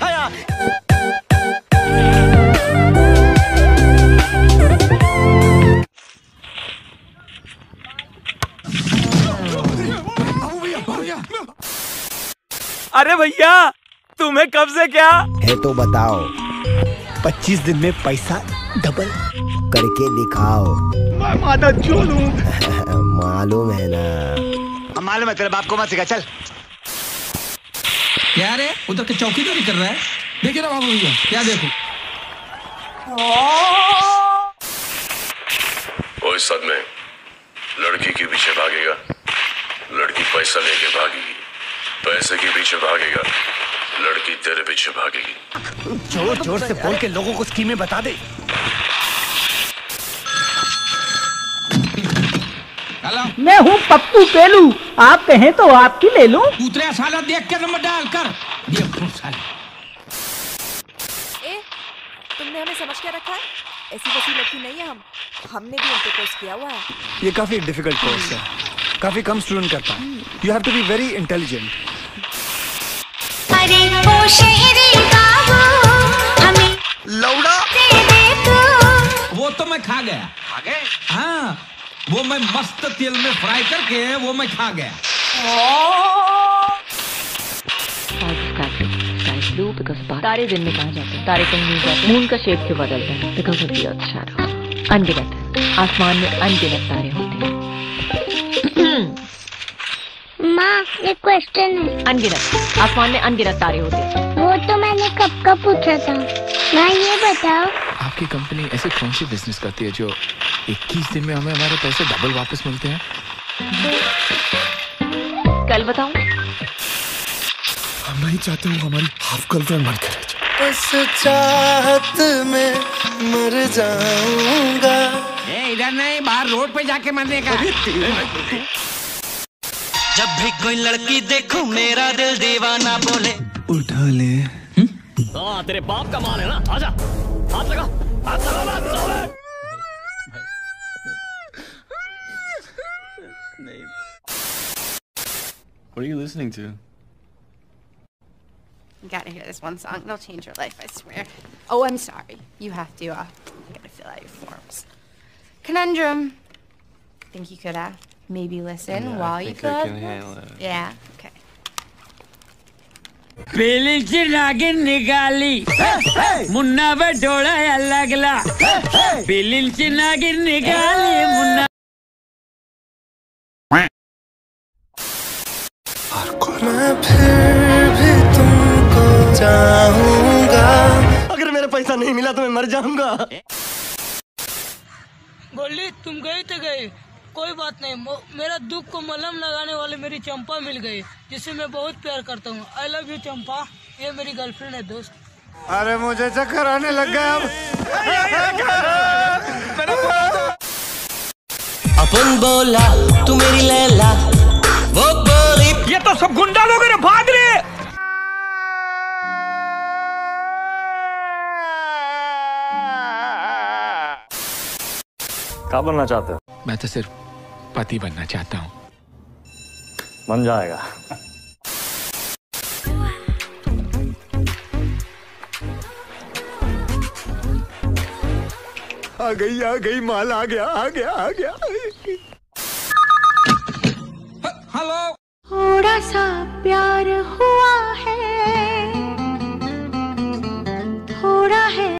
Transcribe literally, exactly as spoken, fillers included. खाया। अरे भैया तुम्हें कब से क्या है तो बताओ, पच्चीस दिन में पैसा डबल करके दिखाओ। मैं माता चोर हूं। मालूम है ना, मालूम है तेरे बाप को मत सिखा। चल यार उधर के चौकीदारी कर रहा है, देखिए ना बाबू भैया क्या देखो। ओ इस सदमे लड़की के पीछे भागेगा, लड़की पैसा लेके भागेगी, पैसे के पीछे भागेगा, लड़की तेरे पीछे भागेगी। जोर जोर से बोल के लोगों को स्कीमें बता दे। मैं हूँ पप्पू पेलू, आप कहें तो आपकी ले लूं। उतरे साला देख के नंबर डाल कर। ए, तुमने हमें समझ के रखा है? ऐसी वैसी लड़की नहीं है हम, हमने भी उनके कोर्स किया हुआ है। ये काफी डिफिकल्ट कोर्स है, काफी कम स्टूडेंट करता है। You have to be very intelligent. लौड़ा वो तो मैं खा गया। खा गए? हाँ, वो मैं मस्त तेल में फ्राई करके वो मैं खा गया। तारे दिन में कहा जाते हैं, तारे कहीं जाते, मून का शेप क्यों बदलता है? Because of the earth shadow. अनगिनत आसमान में अनगिनत तारे होते हैं। माँ एक क्वेश्चन है। अनगिनत आसमान में अनगिनत तारे होते हैं। वो तो मैंने कब का पूछा था। माँ ये बताओ आपकी कंपनी ऐसे कौन सी बिजनेस करती है जो इक्कीस दिन में हमें हमारे पैसे डबल वापस मिलते हैं? कल बताऊं। हम नहीं चाहते हूँ हमारी हाफ गर्लफ्रेंड मर जाए। इस चाहत में मर जाऊंगा। इधर नहीं, बाहर रोड पे जाके मरने का। जब भी कोई लड़की देखूं मेरा दिल दीवाना बोले उठा ले। आ, तेरे बाप का माल है ना, आजा हाथ लगा, हाथ लगा, नहीं। What are you listening to? You gotta hear this one song. It'll change your life, I swear. Oh, I'm sorry. You have to. Uh, you gotta fill out your forms. Conundrum. Think you could ask? Maybe listen yeah, while I you cook. Yeah, okay. बेली की नागिन निकाली, मुन्ना बटोड़ा लगला। बेली की नागिन निकाली, मुन्ना। मैं फिर भी तुमको चाहूँगा। अगर मेरा पैसा नहीं मिला तो मैं मर जाऊँगा। बोली तुम गई तो गई, कोई बात नहीं। मेरा दुख को मलहम लगाने वाले मेरी चंपा मिल गई, जिसे मैं बहुत प्यार करता हूँ। आई लव यू चंपा, ये मेरी गर्लफ्रेंड है दोस्त। अरे मुझे चक्कर आने लग गया अब। अपन बोला तू मेरी लैला, वो बोली ये तो सब गुंडा लोग रे, भाग रे। क्या बनना चाहते हो? मैं तो सिर्फ पति बनना चाहता हूँ। बन जाएगा। आ गई आ गई माल, आ गया आ गया आ गया। हेलो, थोड़ा सा प्यार हुआ